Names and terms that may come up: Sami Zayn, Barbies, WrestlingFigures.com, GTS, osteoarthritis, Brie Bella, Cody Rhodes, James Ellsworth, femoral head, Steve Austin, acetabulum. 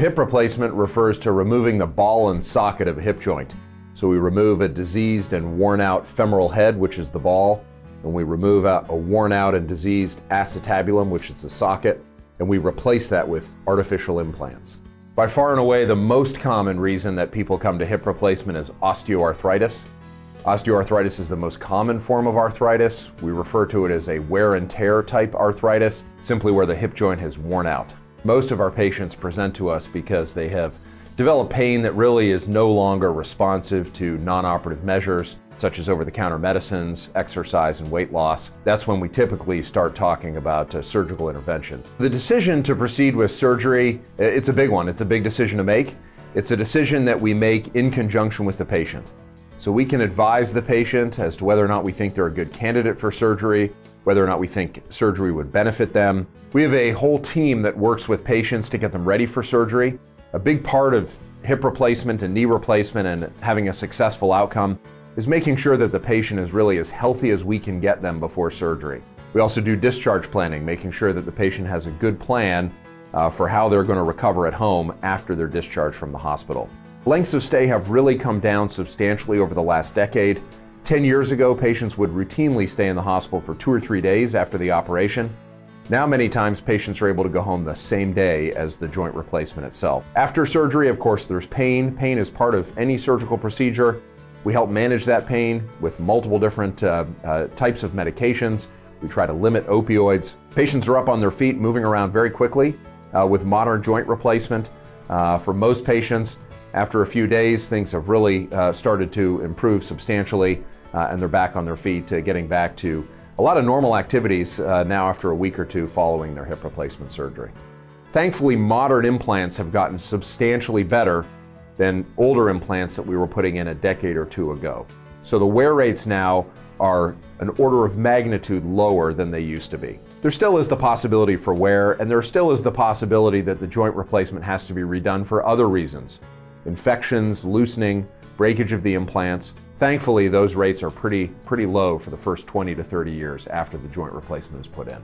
Hip replacement refers to removing the ball and socket of a hip joint. So we remove a diseased and worn out femoral head, which is the ball, and we remove out a worn out and diseased acetabulum, which is the socket, and we replace that with artificial implants. By far and away, the most common reason that people come to hip replacement is osteoarthritis. Osteoarthritis is the most common form of arthritis. We refer to it as a wear and tear type arthritis, simply where the hip joint has worn out. Most of our patients present to us because they have developed pain that really is no longer responsive to non-operative measures, such as over-the-counter medicines, exercise, and weight loss. That's when we typically start talking about surgical intervention. The decision to proceed with surgery, it's a big one. It's a big decision to make. It's a decision that we make in conjunction with the patient. So we can advise the patient as to whether or not we think they're a good candidate for surgery, whether or not we think surgery would benefit them. We have a whole team that works with patients to get them ready for surgery. A big part of hip replacement and knee replacement and having a successful outcome is making sure that the patient is really as healthy as we can get them before surgery. We also do discharge planning, making sure that the patient has a good plan for how they're going to recover at home after their discharge from the hospital. Lengths of stay have really come down substantially over the last decade. 10 years ago, patients would routinely stay in the hospital for 2 or 3 days after the operation. Now many times patients are able to go home the same day as the joint replacement itself. After surgery, of course, there's pain. Pain is part of any surgical procedure. We help manage that pain with multiple different types of medications. We try to limit opioids. Patients are up on their feet, moving around very quickly with modern joint replacement. For most patients, after a few days, things have really started to improve substantially, and they're back on their feet, getting back to a lot of normal activities now after a week or two following their hip replacement surgery. Thankfully, modern implants have gotten substantially better than older implants that we were putting in a decade or two ago. So the wear rates now are an order of magnitude lower than they used to be. There still is the possibility for wear, and there still is the possibility that the joint replacement has to be redone for other reasons. Infections, loosening, breakage of the implants. Thankfully, those rates are pretty low for the first 20 to 30 years after the joint replacement is put in.